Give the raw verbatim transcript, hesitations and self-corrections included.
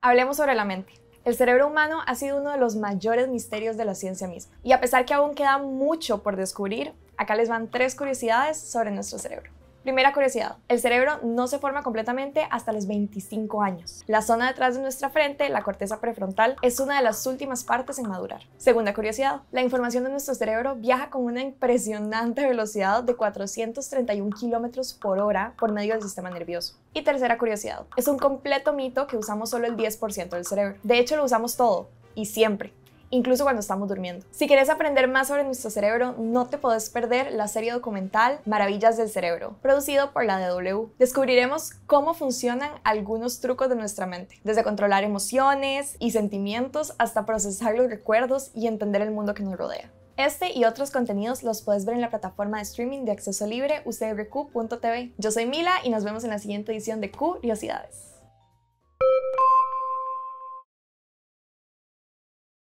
Hablemos sobre la mente. El cerebro humano ha sido uno de los mayores misterios de la ciencia misma. Y a pesar que aún queda mucho por descubrir, acá les van tres curiosidades sobre nuestro cerebro. Primera curiosidad, el cerebro no se forma completamente hasta los veinticinco años. La zona detrás de nuestra frente, la corteza prefrontal, es una de las últimas partes en madurar. Segunda curiosidad, la información de nuestro cerebro viaja con una impresionante velocidad de cuatrocientos treinta y un kilómetros por hora por medio del sistema nervioso. Y tercera curiosidad, es un completo mito que usamos solo el diez por ciento del cerebro. De hecho, lo usamos todo y siempre, incluso cuando estamos durmiendo. Si quieres aprender más sobre nuestro cerebro, no te podés perder la serie documental Maravillas del Cerebro, producido por la D W. Descubriremos cómo funcionan algunos trucos de nuestra mente, desde controlar emociones y sentimientos hasta procesar los recuerdos y entender el mundo que nos rodea. Este y otros contenidos los puedes ver en la plataforma de streaming de Acceso Libre U C R Q punto T V. Yo soy Mila y nos vemos en la siguiente edición de Curiosidades.